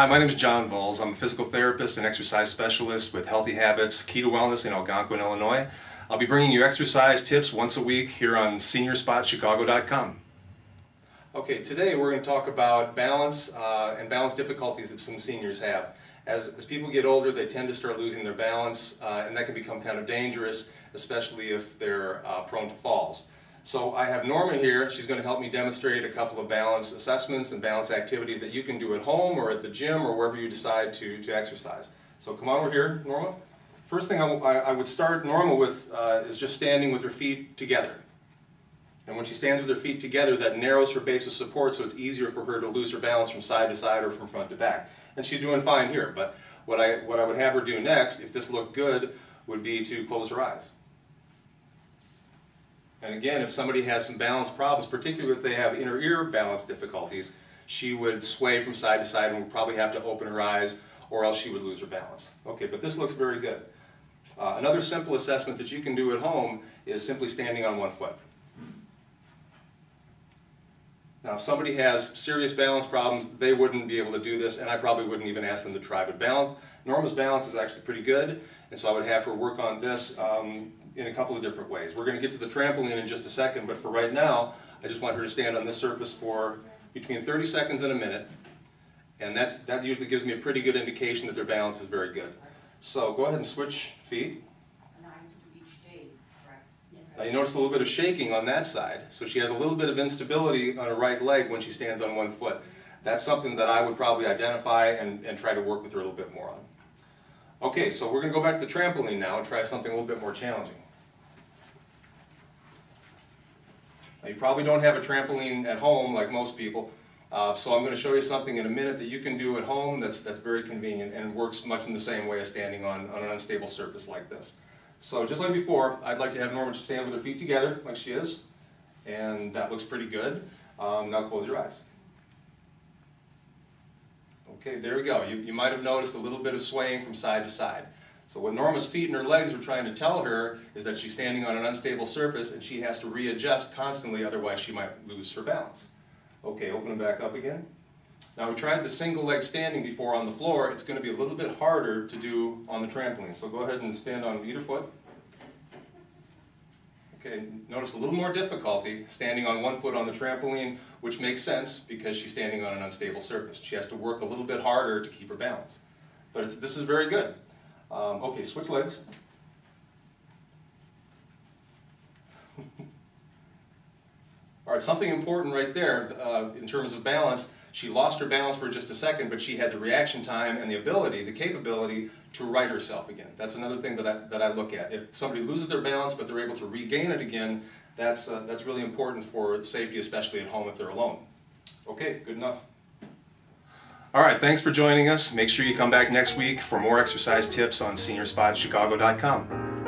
Hi, my name is John Volz. I'm a physical therapist and exercise specialist with Healthy Habits Key to Wellness in Algonquin, Illinois. I'll be bringing you exercise tips once a week here on SeniorSpotChicago.com. Okay, today we're going to talk about balance and balance difficulties that some seniors have. As people get older, they tend to start losing their balance and that can become kind of dangerous, especially if they're prone to falls. So I have Norma here. She's going to help me demonstrate a couple of balance assessments and balance activities that you can do at home or at the gym or wherever you decide to exercise. So come on over here, Norma. First thing I would start Norma with is just standing with her feet together. And when she stands with her feet together, that narrows her base of support, so it's easier for her to lose her balance from side to side or from front to back. And she's doing fine here, but what I would have her do next, if this looked good, would be to close her eyes. And again, if somebody has some balance problems, particularly if they have inner ear balance difficulties, she would sway from side to side and would probably have to open her eyes or else she would lose her balance. Okay, but this looks very good. Another simple assessment that you can do at home is simply standing on one foot. Now, if somebody has serious balance problems, they wouldn't be able to do this, and I probably wouldn't even ask them to try, but balance. Norma's balance is actually pretty good, and so I would have her work on this in a couple of different ways. We're going to get to the trampoline in just a second, but for right now, I just want her to stand on this surface for between 30 seconds and a minute, and that usually gives me a pretty good indication that their balance is very good. So go ahead and switch feet. Now you notice a little bit of shaking on that side, so she has a little bit of instability on her right leg when she stands on one foot. That's something that I would probably identify and try to work with her a little bit more on. Okay, so we're going to go back to the trampoline now and try something a little bit more challenging. Now you probably don't have a trampoline at home like most people, so I'm going to show you something in a minute that you can do at home that's very convenient and works much in the same way as standing on an unstable surface like this. So just like before, I'd like to have Norma stand with her feet together, like she is, and that looks pretty good. Now close your eyes. Okay, there we go. You might have noticed a little bit of swaying from side to side. So what Norma's feet and her legs are trying to tell her is that she's standing on an unstable surface and she has to readjust constantly, otherwise she might lose her balance. Okay, open them back up again. Now we tried the single leg standing before on the floor. It's going to be a little bit harder to do on the trampoline. So go ahead and stand on either foot. Okay, notice a little more difficulty standing on one foot on the trampoline, which makes sense because she's standing on an unstable surface. She has to work a little bit harder to keep her balance. But this is very good. Okay, switch legs. All right, something important right there in terms of balance. She lost her balance for just a second, but she had the reaction time and the ability, the capability, to right herself again. That's another thing that I look at. If somebody loses their balance but they're able to regain it again, that's really important for safety, especially at home if they're alone. Okay, good enough. All right, thanks for joining us. Make sure you come back next week for more exercise tips on SeniorSpotChicago.com.